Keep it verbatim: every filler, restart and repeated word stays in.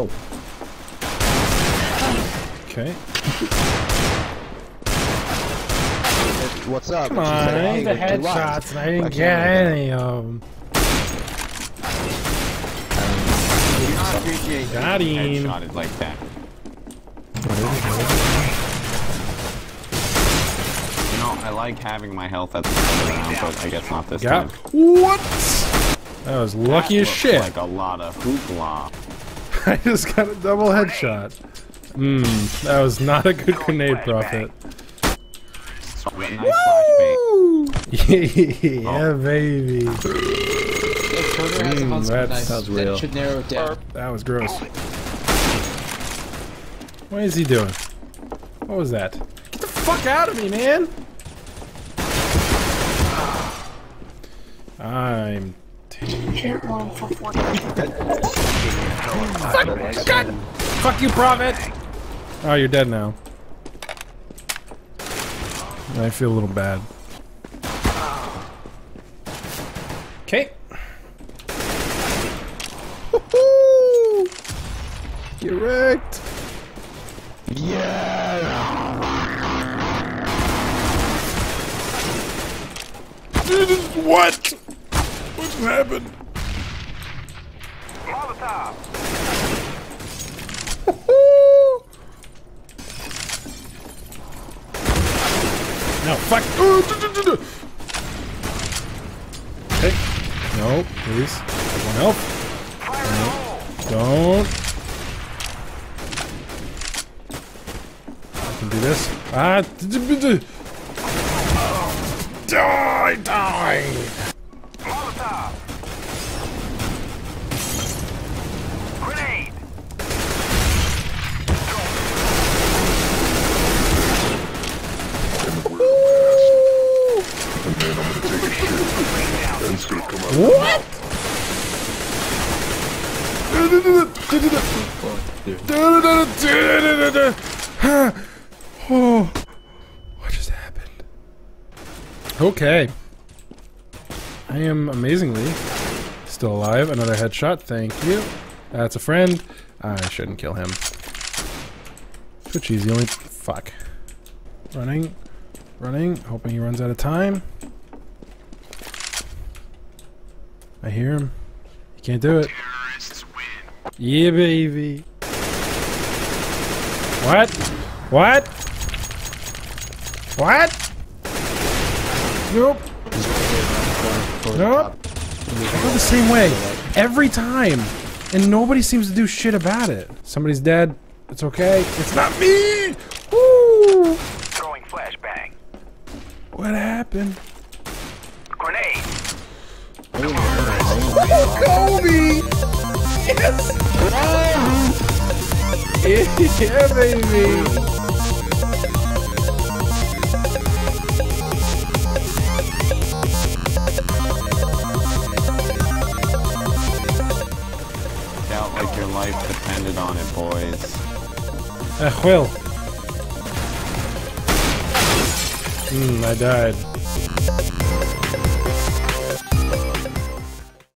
Oh. Okay. What's up? Come on, I need the headshots and I didn't get any of them. Got him. Headshotted like that. You know, I like having my health at the end of the round, but I guess not this time. What? That was lucky as shit. Like a lot of hoopla. I just got a double headshot. Mmm, that was not a good grenade profit. Woo! Yeah, baby. Mm, that sounds real. That should narrow it down. That was gross. What is he doing? What was that? Get the fuck out of me, man! I'm terrible. Fuck! God! Fuck you, Prophet! Oh, you're dead now. I feel a little bad. Okay. Get wrecked! Yeah! What? What just happened? Molotov! No, fuck! Okay. No, please. Everyone help. No. Don't. Do this. Ah! Die! Die! Molotov! Grenade! And then I'm gonna take a shit. And it's gonna come out. What? What? Oh, what just happened? Okay. I am amazingly still alive. Another headshot, thank you. That's a friend. I shouldn't kill him. Twitch is the only... fuck. Running. Running. Hoping he runs out of time. I hear him. He can't do it. Terrorists win. Yeah, baby. What? What? What? Nope. Nope. I go the same way every time, and nobody seems to do shit about it. Somebody's dead. It's okay. It's not me. Woo! Throwing flashbang. What happened? Grenade. Oh, Kobe! Yes. Yeah, baby. Life depended on it, boys. Ah, well. Hmm, I died.